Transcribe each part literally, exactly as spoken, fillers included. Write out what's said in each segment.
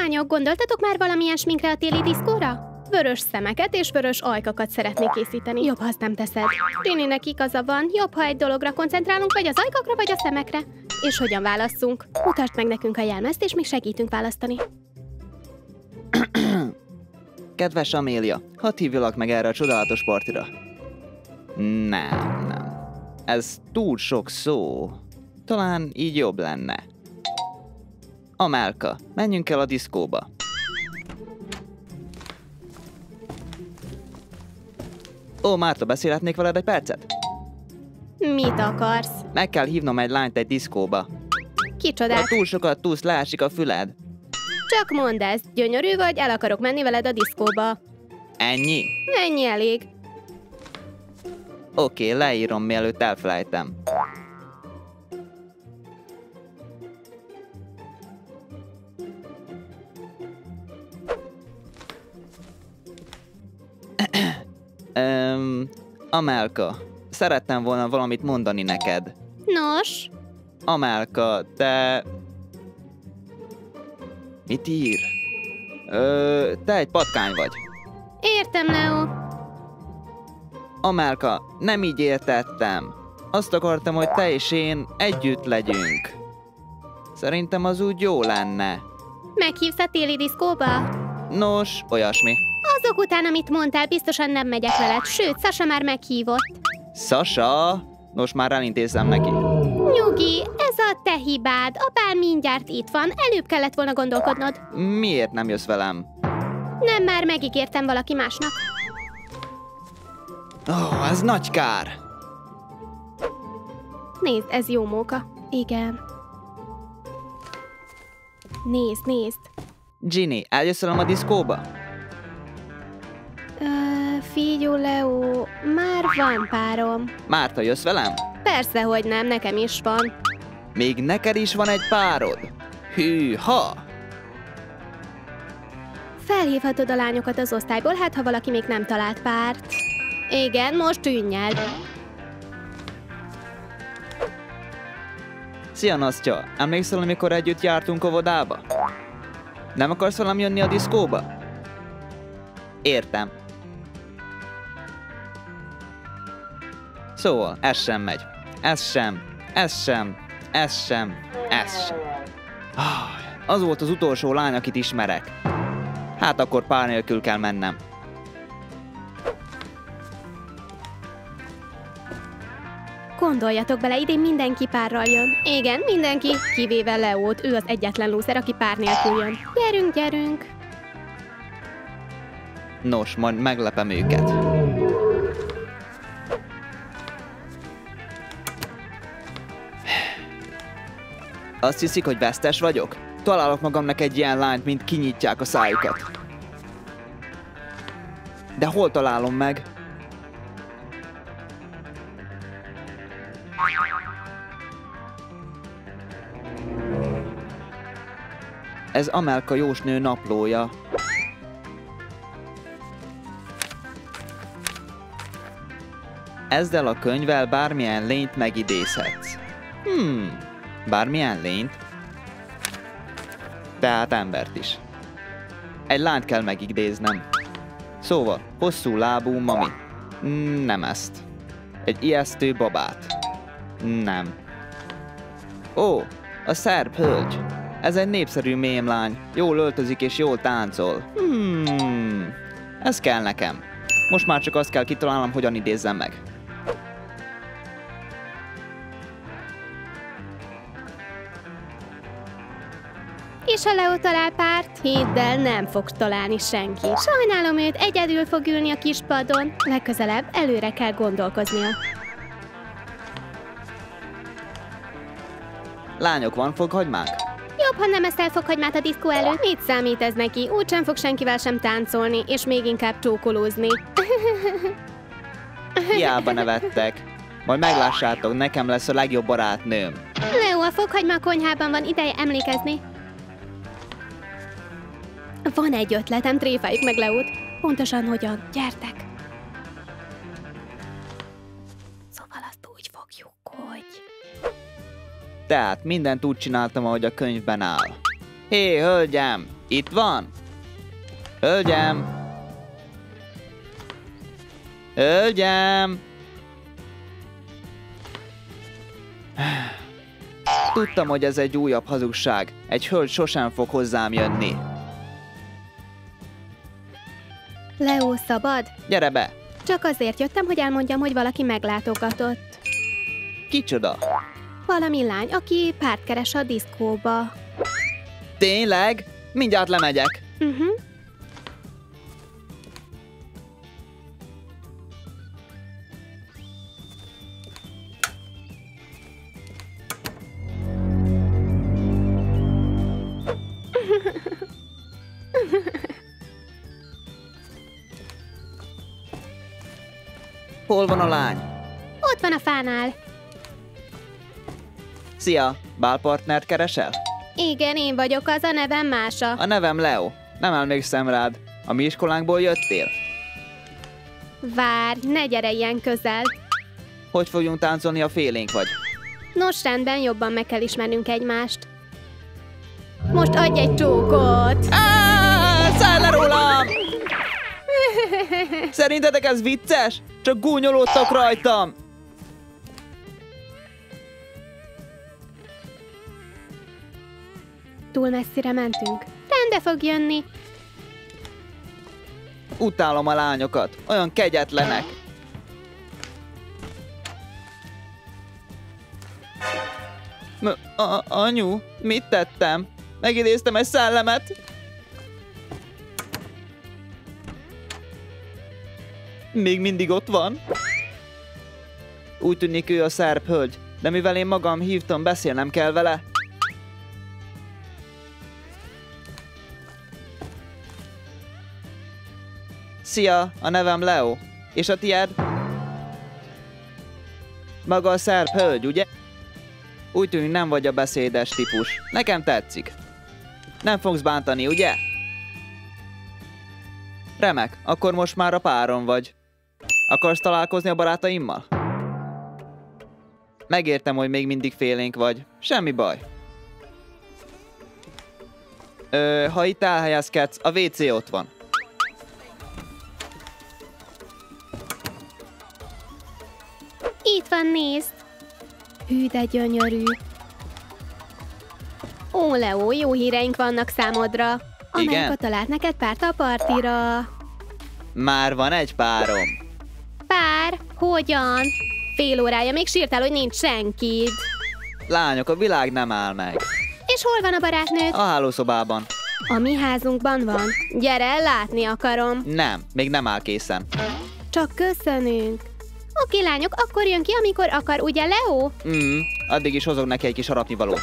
Lányok, gondoltatok már valamilyen sminkre a téli diszkóra? Vörös szemeket és vörös ajkakat szeretnék készíteni. Jobb, ha azt nem teszed. Ginnynek igaza van, jobb, ha egy dologra koncentrálunk, vagy az ajkakra, vagy a szemekre. És hogyan válasszunk? Mutasd meg nekünk a jelmezt, és mi segítünk választani. Kedves Amelia, hadd hívjalak meg erre a csodálatos partira. Nem, nem. Ez túl sok szó. Talán így jobb lenne. Amelka, menjünk el a diszkóba. Ó, Márta, beszélhetnék veled egy percet? Mit akarsz? Meg kell hívnom egy lányt egy diszkóba. Kicsodát? Ha túl sokat túlsz, leásik a füled. Csak mondd ezt, gyönyörű vagy, el akarok menni veled a diszkóba. Ennyi? Ennyi elég. Oké, leírom, mielőtt elfelejtem. Öm, Amelka, szerettem volna valamit mondani neked. Nos? Amelka, te... Mit ír? Ö, te egy patkány vagy. Értem, Leo. Amelka, nem így értettem. Azt akartam, hogy te és én együtt legyünk. Szerintem az úgy jó lenne. Meghívsz a téli diszkóba? Nos, olyasmi. Azok után, amit mondtál, biztosan nem megyek veled, sőt, Sasa már meghívott. Sasa? Nos, már elintézem neki. Nyugi, ez a te hibád. Apám mindjárt itt van, előbb kellett volna gondolkodnod. Miért nem jössz velem? Nem, már megígértem valaki másnak. Ó, oh, ez nagy kár. Nézd, ez jó móka. Igen. Nézd, nézd. Ginny, eljössz velem a diszkóba? Figyú, Leo, már van párom. Márta, jössz velem? Persze, hogy nem, nekem is van. Még neked is van egy párod? Hűha! Felhívhatod a lányokat az osztályból, hát ha valaki még nem talált párt. Igen, most ünnyeld. Szia, Nasztya! Emlékszel, amikor együtt jártunk óvodába? Nem akarsz velem jönni a diszkóba? Értem. Szóval, ez sem megy. Ez sem. Ez sem. Ez sem. Ez sem. Az volt az utolsó lány, akit ismerek. Hát akkor pár nélkül kell mennem. Gondoljatok bele, idén mindenki párral jön. Igen, mindenki, kivéve Leót. Ő az egyetlen lúzer, aki pár nélkül jön. Gyerünk, gyerünk! Nos, majd meglepem őket. Azt hiszik, hogy vesztes vagyok? Találok magamnak egy ilyen lányt, mint kinyitják a szájukat. De hol találom meg? Ez Amelka Jósnő naplója. Ezzel a könyvvel bármilyen lényt megidézhetsz. Hmm... Bármilyen lényt, tehát embert is. Egy lányt kell megidéznem. Szóval, hosszú lábú mami. Nem ezt. Egy ijesztő babát. Nem. Ó, a Szerbhölgy. Ez egy népszerű mémlány. Jól öltözik és jól táncol. Hmm, ez kell nekem. Most már csak azt kell kitalálnom, hogyan idézzem meg. És ha Leo talál párt, hidd el, nem fog találni senki. Sajnálom őt, egyedül fog ülni a kis padon. Legközelebb előre kell gondolkoznia. Lányok, van fokhagymák? Jobb, ha nem eszel fokhagymát a diszkó előtt. Mit számít ez neki? Úgysem fog senkivel sem táncolni, és még inkább csókolózni. Hiába nevettek. Majd meglássátok, nekem lesz a legjobb barátnőm. Leo, a fokhagyma a konyhában van, ideje emlékezni. Van egy ötletem, tréfáljuk meg Leót. Pontosan hogyan? Gyertek! Szóval azt úgy fogjuk, hogy... Tehát mindent úgy csináltam, ahogy a könyvben áll. Hé, hölgyem! Itt van! Hölgyem! Hölgyem! Tudtam, hogy ez egy újabb hazugság. Egy hölgy sosem fog hozzám jönni. Leo, szabad? Gyere be! Csak azért jöttem, hogy elmondjam, hogy valaki meglátogatott. Kicsoda? Valami lány, aki párt keres a diszkóba. Tényleg? Mindjárt lemegyek. Uh-huh. Hol van a lány? Ott van a fánál. Szia, bálpartnert keresel? Igen, én vagyok, az a nevem Mása. A nevem Leo. Nem emlékszem rád. A mi iskolánkból jöttél? Várj, ne gyere ilyen közel. Hogy fogjunk táncolni, a félénk vagy? Nos, rendben, jobban meg kell ismernünk egymást. Most adj egy csókot! Áááá, száll le rólam! Szerintetek ez vicces? Csak gúnyolódtak rajtam! Túl messzire mentünk. Rendbe fog jönni. Utálom a lányokat. Olyan kegyetlenek. Anyu, mit tettem? Megidéztem egy szellemet. Még mindig ott van? Úgy tűnik, ő a szerb hölgy, de mivel én magam hívtam, beszélnem kell vele. Szia, a nevem Leo. És a tiéd? Maga a szerb hölgy, ugye? Úgy tűnik, nem vagy a beszédes típus. Nekem tetszik. Nem fogsz bántani, ugye? Remek, akkor most már a páron vagy. Akarsz találkozni a barátaimmal? Megértem, hogy még mindig félénk vagy. Semmi baj. Ö, ha itt elhelyezkedsz, a vé cé ott van. Itt van, nézd! Hű, de gyönyörű! Ó, Leo, jó híreink vannak számodra! Igen? Amelka talált neked párt a partira! Már van egy párom! Pár? Hogyan? Fél órája még sírtál, hogy nincs senkid! Lányok, a világ nem áll meg! És hol van a barátnőd? A hálószobában. A mi házunkban van. Gyere, látni akarom! Nem, még nem áll készen. Csak köszönünk! Oké, lányok, akkor jön ki, amikor akar, ugye, Leo? Mm, addig is hozok neki egy kis harapnivalót.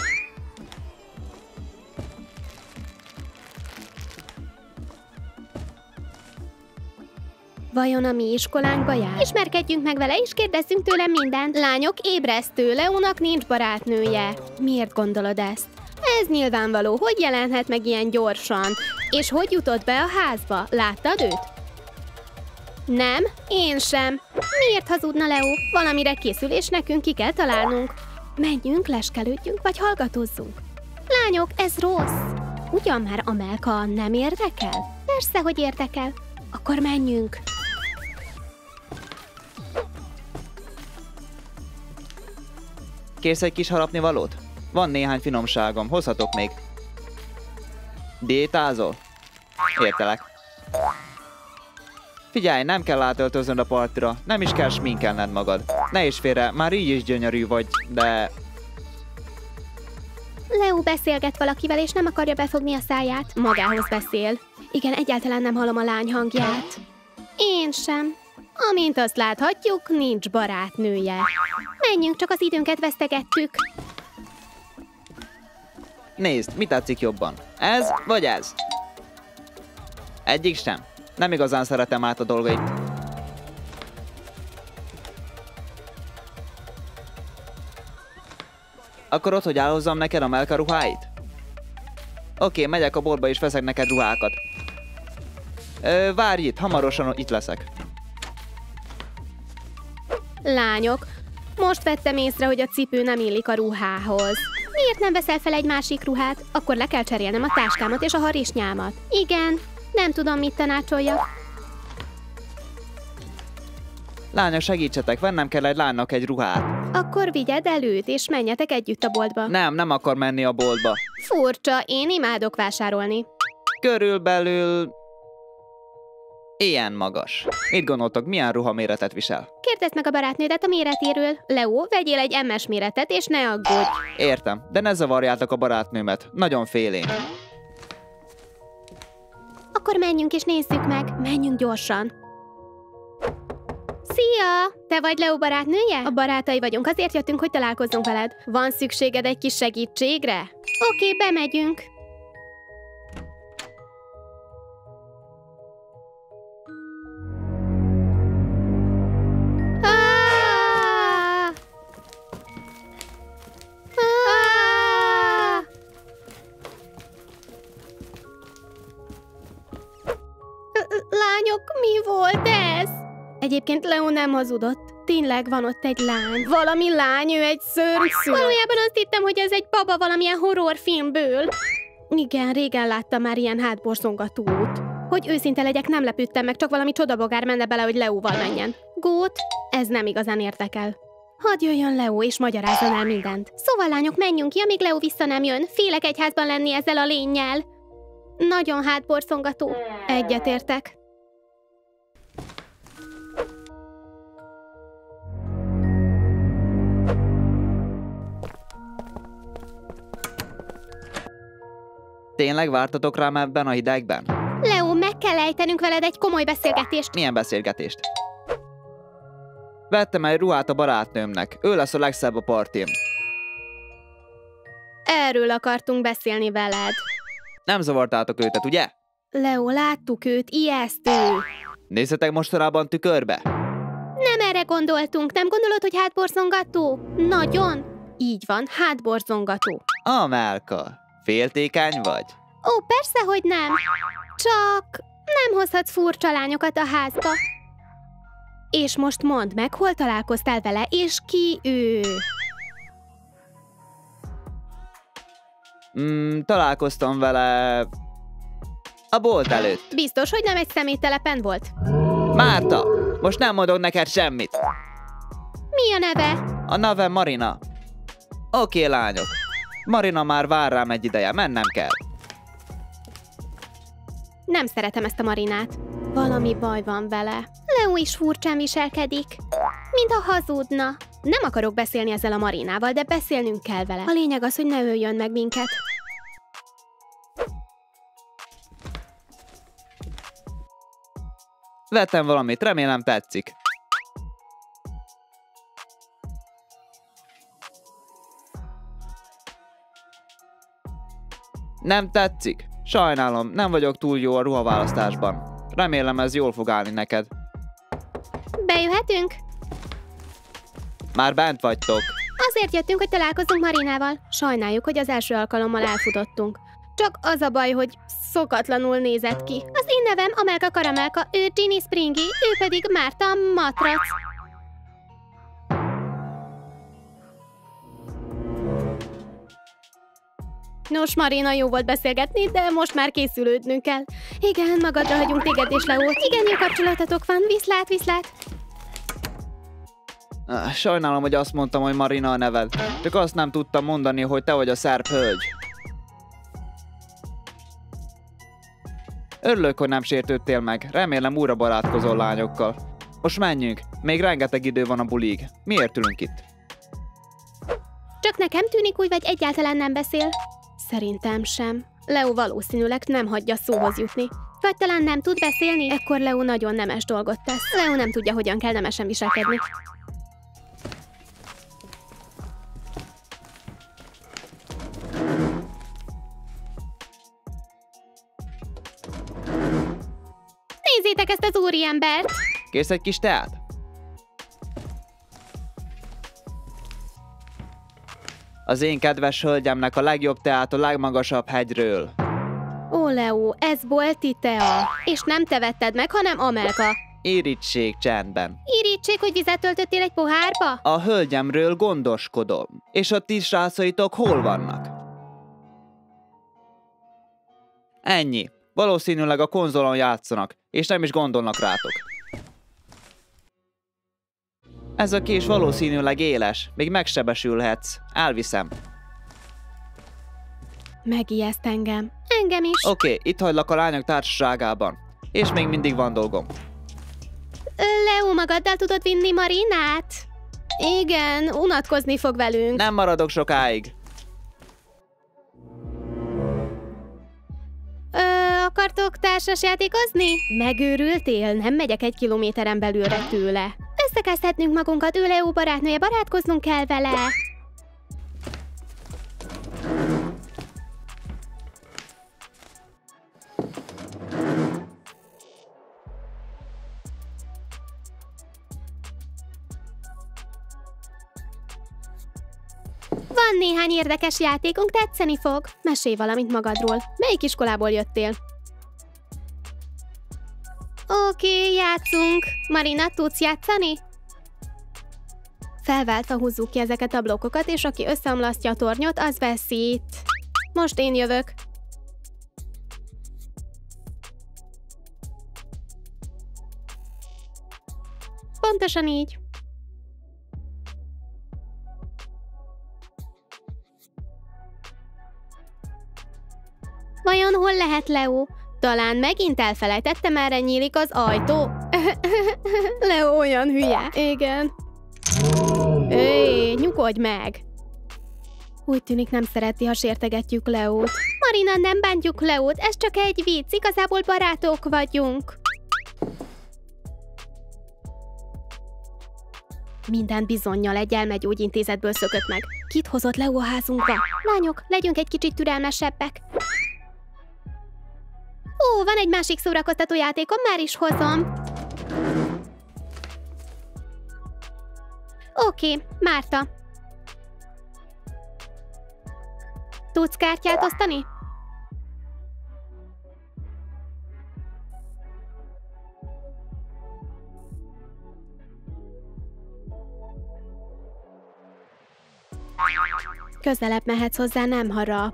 Vajon a mi iskolánkba jár? Ismerkedjünk meg vele, és kérdezzünk tőle mindent. Lányok, ébresztő, Leónak nincs barátnője. Miért gondolod ezt? Ez nyilvánvaló, hogy jelenhet meg ilyen gyorsan? És hogy jutott be a házba? Láttad őt? Nem, én sem. Miért hazudna Leo? Valamire készül, és nekünk ki kell találnunk. Menjünk, leskelődjünk, vagy hallgatózzunk. Lányok, ez rossz. Ugyan már, Amelka, nem érdekel? Persze, hogy érdekel. Akkor menjünk. Kérsz egy kis harapnivalót? Van néhány finomságom, hozhatok még. Diétázol? Értelek. Figyelj, nem kell átöltöznöd a partira, nem is kell sminkelned magad. Ne is félre, már így is gyönyörű vagy, de... Leo beszélget valakivel, és nem akarja befogni a száját. Magához beszél. Igen, egyáltalán nem hallom a lány hangját. Én sem. Amint azt láthatjuk, nincs barátnője. Menjünk, csak az időnket vesztegettük. Nézd, mi tetszik jobban? Ez vagy ez? Egyik sem. Nem igazán szeretem át a dolgait. Akkor ott, hogy elhozzam neked Amelka ruháit? Oké, megyek a boltba és veszek neked ruhákat. Ö, várj itt, hamarosan itt leszek. Lányok, most vettem észre, hogy a cipő nem illik a ruhához. Miért nem veszel fel egy másik ruhát? Akkor le kell cserélnem a táskámat és a harisnyámat. Igen, nem tudom, mit tanácsoljak. Lányok, segítsetek, vennem kell egy lánynak egy ruhát. Akkor vigyed előtt, és menjetek együtt a boltba. Nem, nem akar menni a boltba. Furcsa, én imádok vásárolni. Körülbelül... ilyen magas. Mit gondoltok, milyen ruhaméretet visel? Kérdezd meg a barátnődet a méretéről. Leo, vegyél egy em es méretet, és ne aggódj. Értem, de ne zavarjátok a barátnőmet. Nagyon félén. Akkor menjünk és nézzük meg. Menjünk gyorsan. Szia! Te vagy Leo barátnője? A barátai vagyunk, azért jöttünk, hogy találkozzunk veled. Van szükséged egy kis segítségre? Oké, bemegyünk. Mi volt ez? Egyébként Leo nem hazudott. Tényleg van ott egy lány. Valami lány, ő egy szörnyszűr. Valójában azt hittem, hogy ez egy baba valamilyen horrorfilmből. Igen, régen láttam már ilyen hátborzongatót. Hogy őszinte legyek, nem lepődtem meg, csak valami csodabogár menne bele, hogy Leóval menjen. Gót, ez nem igazán érdekel. Hadd jöjjön Leo, és magyarázzon el mindent. Szóval lányok, menjünk ki, amíg Leo vissza nem jön. Félek egy házban lenni ezzel a lénnyel. Nagyon hátborzongató. Egyetértek. Tényleg vártatok rám ebben a hidegben? Leo, meg kell ejtenünk veled egy komoly beszélgetést. Milyen beszélgetést? Vettem egy ruhát a barátnőmnek. Ő lesz a legszebb a partim. Erről akartunk beszélni veled. Nem zavartátok őtet, ugye? Leo, láttuk őt, ijesztő. Nézzetek mostanában tükörbe. Nem erre gondoltunk. Nem gondolod, hogy hátborzongató? Nagyon. Így van, hátborzongató. Amelka. Féltékeny vagy? Ó, persze, hogy nem. Csak nem hozhatsz furcsa lányokat a házba. És most mondd meg, hol találkoztál vele, és ki ő? Mm, találkoztam vele... a bolt előtt. Biztos, hogy nem egy személytelepen volt? Márta, most nem mondok neked semmit. Mi a neve? A neve Marina. Oké, lányok. Marina már vár rám egy ideje, mennem kell. Nem szeretem ezt a Marinát. Valami baj van vele. Leo is furcsán viselkedik. Mintha hazudna. Nem akarok beszélni ezzel a Marinával, de beszélnünk kell vele. A lényeg az, hogy ne öljön meg minket. Vettem valamit, remélem tetszik. Nem tetszik? Sajnálom, nem vagyok túl jó a ruhaválasztásban. Remélem, ez jól fog állni neked. Bejöhetünk? Már bent vagytok. Azért jöttünk, hogy találkozzunk Marinával. Sajnáljuk, hogy az első alkalommal elfutottunk. Csak az a baj, hogy szokatlanul nézett ki. Az én nevem Amelka Karamelka, ő Ginny Springi, ő pedig Márta Matrac. Nos, Marina, jó volt beszélgetni, de most már készülődnünk kell. Igen, magadra hagyunk téged és Leót. Igen, jó kapcsolatotok van. Viszlát, viszlát. Sajnálom, hogy azt mondtam, hogy Marina a neved. Csak azt nem tudtam mondani, hogy te vagy a szerb hölgy. Örülök, hogy nem sértődtél meg. Remélem újra barátkozol lányokkal. Most menjünk. Még rengeteg idő van a bulig. Miért ülünk itt? Csak nekem tűnik úgy, vagy egyáltalán nem beszél? Szerintem sem. Leo valószínűleg nem hagyja szóhoz jutni. Vagy talán nem tud beszélni? Ekkor Leo nagyon nemes dolgot tesz. Leo nem tudja, hogyan kell nemesen viselkedni. Nézzétek ezt az úriembert! Kérsz egy kis teát? Az én kedves hölgyemnek a legjobb teát a legmagasabb hegyről. Ó, Leo, ez bolti tea. És nem te vetted meg, hanem Amelka. Irítség csendben. Irítség. említség, hogy vizet töltöttél egy pohárba? A hölgyemről gondoskodom. És a ti srácaitok hol vannak? Ennyi. Valószínűleg a konzolon játszanak, és nem is gondolnak rátok. Ez a kés valószínűleg éles, még megsebesülhetsz. Elviszem. Megijeszt engem. Engem is. Oké, okay, itt hagylak a lányok társaságában. És még mindig van dolgom. Leo, magaddal tudod vinni Marinát? Igen, unatkozni fog velünk. Nem maradok sokáig. Ö, akartok társasjátékozni? Megőrültél? Nem megyek egy kilométeren belülre tőle. Összekeszthetnünk magunkat, ő Leo barátnője, barátkoznunk kell vele. Van néhány érdekes játékunk, tetszeni fog. Mesélj valamit magadról. Melyik iskolából jöttél? Oké, játszunk. Marina, tudsz játszani? Felváltva húzzuk ki ezeket a blokkokat, és aki összeomlasztja a tornyot, az veszít. Most én jövök. Pontosan így. Vajon hol lehet Leo? Talán megint elfelejtettem, erre nyílik az ajtó. Leo olyan hülye. Igen. Éj, nyugodj meg! Úgy tűnik, nem szereti, ha sértegetjük Leót. Marina, nem bántjuk Leót, ez csak egy vicc, igazából barátok vagyunk. Minden bizonnyal egy elmegyógyintézetből szökött meg. Kit hozott Leo a házunkba? Lányok, legyünk egy kicsit türelmesebbek. Ó, van egy másik szórakoztató játékom, már is hozom. Oké, Márta. Tudsz kártyát osztani? Közelebb mehetsz hozzá, nem harap.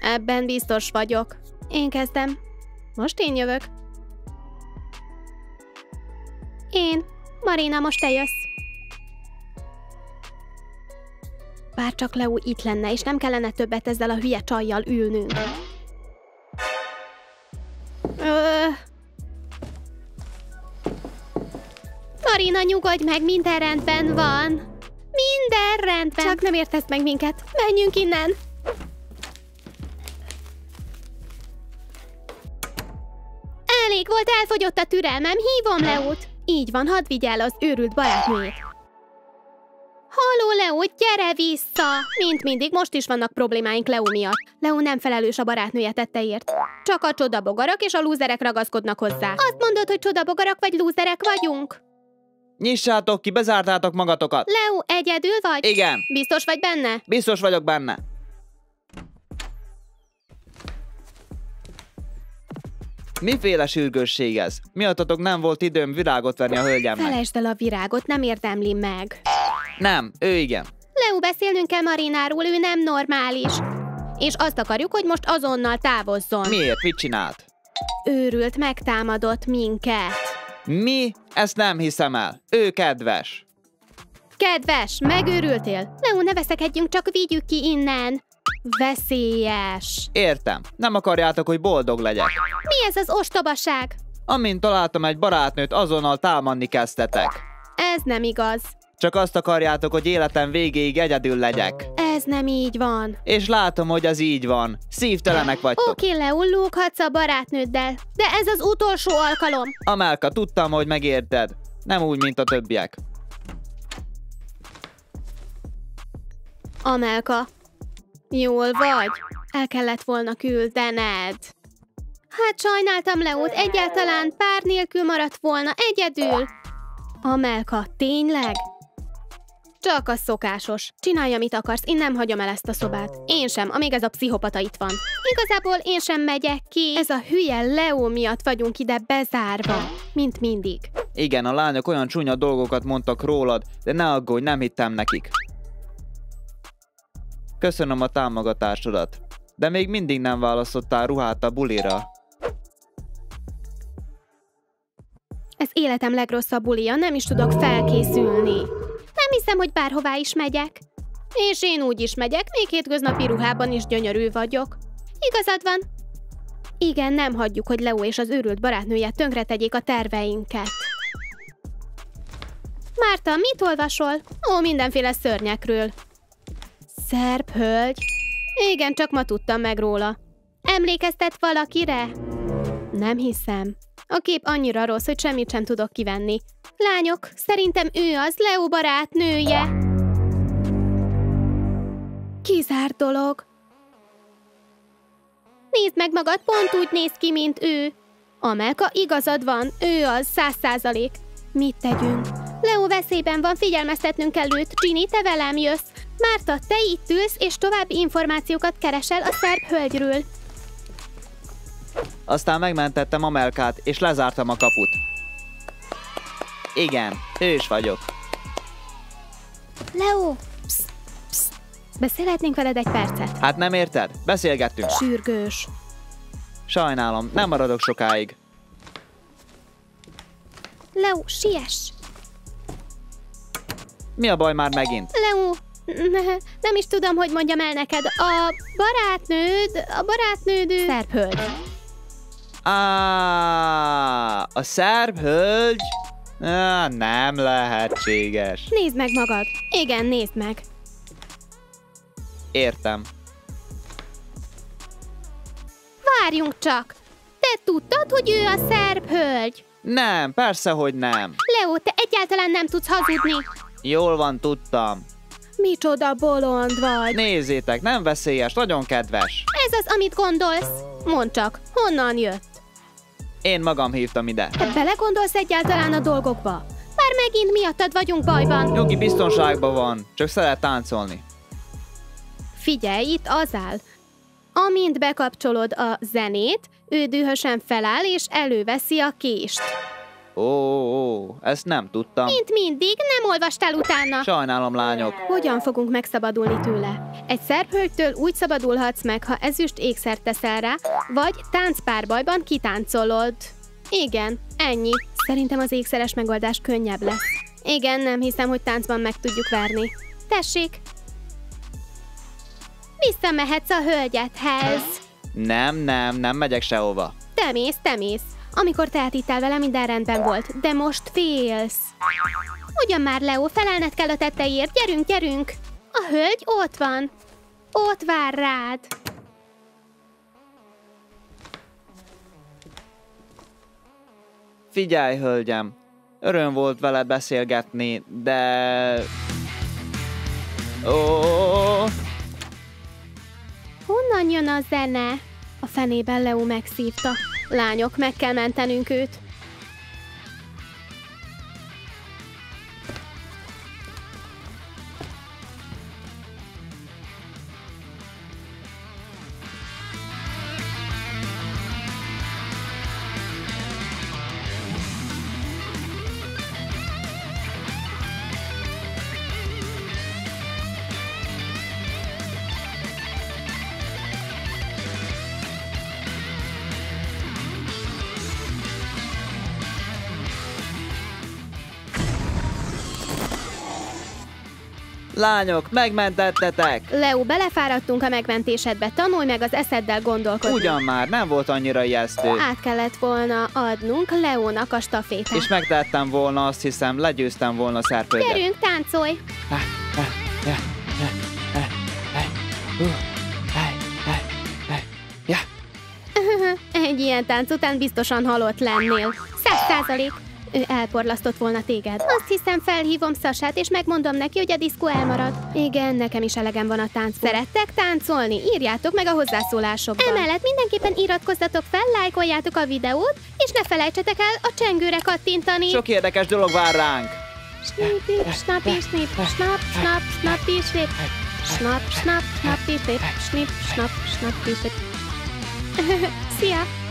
Ebben biztos vagyok. Én kezdem. Most én jövök. Én. Marina, most te jössz. Bár csak Leo itt lenne, és nem kellene többet ezzel a hülye csajjal ülnünk. Öh. Marina, nyugodj meg, minden rendben van. Minden rendben. Csak nem értesz meg minket. Menjünk innen. Elég volt, elfogyott a türelmem, hívom Leót. Így van, hadd vigyál az őrült barátnőjét. Halló, Leo, gyere vissza! Mint mindig, most is vannak problémáink Leo miatt. Leo nem felelős a barátnője tetteért. Csak a csodabogarak és a lúzerek ragaszkodnak hozzá. Azt mondod, hogy csodabogarak vagy lúzerek vagyunk? Nyissátok ki, bezártátok magatokat. Leo, egyedül vagy? Igen. Biztos vagy benne? Biztos vagyok benne. Miféle sürgősség ez? Miattatok nem volt időm virágot venni a hölgyemnek. Felejtsd el a virágot, nem érdemli meg. Nem, ő igen. Leo, beszélnünk kell Marináról, ő nem normális. És azt akarjuk, hogy most azonnal távozzon. Miért? Mit csinált? Őrült, megtámadott minket. Mi? Ezt nem hiszem el. Ő kedves. Kedves, megőrültél? Leo, ne veszekedjünk, csak vigyük ki innen. Veszélyes. Értem. Nem akarjátok, hogy boldog legyek. Mi ez az ostobaság? Amint találtam egy barátnőt, azonnal támadni kezdtetek. Ez nem igaz. Csak azt akarjátok, hogy életem végéig egyedül legyek. Ez nem így van. És látom, hogy ez így van. Szívtelenek vagytok. Oké, Leo, lóghatsz a barátnőddel. De ez az utolsó alkalom. Amelka, tudtam, hogy megérted. Nem úgy, mint a többiek. Amelka. Jól vagy. El kellett volna küldened. Hát sajnáltam Leót, egyáltalán pár nélkül maradt volna egyedül. Amelka, tényleg? Csak a szokásos. Csinálja, mit akarsz, én nem hagyom el ezt a szobát. Én sem, amíg ez a pszichopata itt van. Igazából én sem megyek ki. Ez a hülye Leo miatt vagyunk ide bezárva. Mint mindig. Igen, a lányok olyan csúnya dolgokat mondtak rólad, de ne aggódj, nem hittem nekik. Köszönöm a támogatásodat. De még mindig nem választottál ruhát a bulira. Ez életem legrosszabb bulija, nem is tudok felkészülni. Nem hiszem, hogy bárhová is megyek. És én úgy is megyek, még hétköznapi ruhában is gyönyörű vagyok. Igazad van? Igen, nem hagyjuk, hogy Leo és az őrült barátnője tönkretegyék a terveinket. Márta, mit olvasol? Ó, mindenféle szörnyekről. Szerbhölgy? Igen, csak ma tudtam meg róla. Emlékeztet valakire? Nem hiszem. A kép annyira rossz, hogy semmit sem tudok kivenni. Lányok, szerintem ő az Leo barátnője. Kizárt dolog. Nézd meg magad, pont úgy néz ki, mint ő. Amelka, igazad van, ő az, száz százalék. Mit tegyünk? Leo veszélyben van, figyelmeztetnünk kell őt. Ginny, te velem jössz. Márta, te itt ülsz, és további információkat keresel a szerb hölgyről. Aztán megmentettem Amelkát, és lezártam a kaput. Igen, hős vagyok. Leo, psz, psz. Beszélhetnénk veled egy percet? Hát nem érted? Beszélgettünk. Sürgős. Sajnálom, nem maradok sokáig. Leo, siess! Mi a baj már megint? Leo... Nem is tudom, hogy mondjam el neked. A barátnőd, a barátnőd... Szerb hölgy. Ah, a szerb hölgy? Ah, nem lehetséges. Nézd meg magad. Igen, nézd meg. Értem. Várjunk csak. Te tudtad, hogy ő a szerb hölgy? Nem, persze, hogy nem. Leo, te egyáltalán nem tudsz hazudni. Jól van, tudtam. Micsoda bolond vagy! Nézzétek, nem veszélyes, nagyon kedves! Ez az, amit gondolsz? Mondd csak, honnan jött? Én magam hívtam ide. Te belegondolsz egyáltalán a dolgokba? Már megint miattad vagyunk bajban! Nyugi, biztonságban van, csak szeret táncolni. Figyelj, itt az áll. Amint bekapcsolod a zenét, ő dühösen feláll és előveszi a kést. Ó, ó, ó, ezt nem tudtam. Mint mindig, nem olvastál utána. Sajnálom, lányok. Hogyan fogunk megszabadulni tőle? Egy szerb hölgytől úgy szabadulhatsz meg, ha ezüst ékszert teszel rá, vagy táncpárbajban kitáncolod. Igen, ennyi. Szerintem az ékszeres megoldás könnyebb lesz. Igen, nem hiszem, hogy táncban meg tudjuk verni. Tessék! Visszamehetsz a hölgyedhez. Nem, nem, nem megyek sehova. Te mész, te mész. Amikor te átittál vele, minden rendben volt, de most félsz. Ugyan már, Leo, felelned kell a tetteért, gyerünk, gyerünk! A hölgy ott van, ott vár rád. Figyelj, hölgyem, öröm volt veled beszélgetni, de... Oh! Honnan jön a zene? A fenében Leo megszívta. Lányok, meg kell mentenünk őt. Lányok, megmentettetek! Leo, belefáradtunk a megmentésedbe, tanulj meg az eszeddel gondolkodni. Ugyan már, nem volt annyira ijesztő. Át kellett volna adnunk Leónak a stafétát. És megtettem volna, azt hiszem, legyőztem volna Szerbhölgyet. Gyerünk, táncolj! Egy ilyen tánc után biztosan halott lennél. Száz százalék! Ő elporlasztott volna téged. Azt hiszem, felhívom Sasát, és megmondom neki, hogy a diszkó elmarad. Igen, nekem is elegem van a tánc. Szerettek táncolni? Írjátok meg a hozzászólásokban. Emellett mindenképpen iratkozzatok fel, lájkoljátok a videót, és ne felejtsetek el a csengőre kattintani. Sok érdekes dolog vár ránk. Snip, snap, snip, snap, snap, snap, snip, snap, snap, snap, snip, snap, snap, snip. Szia!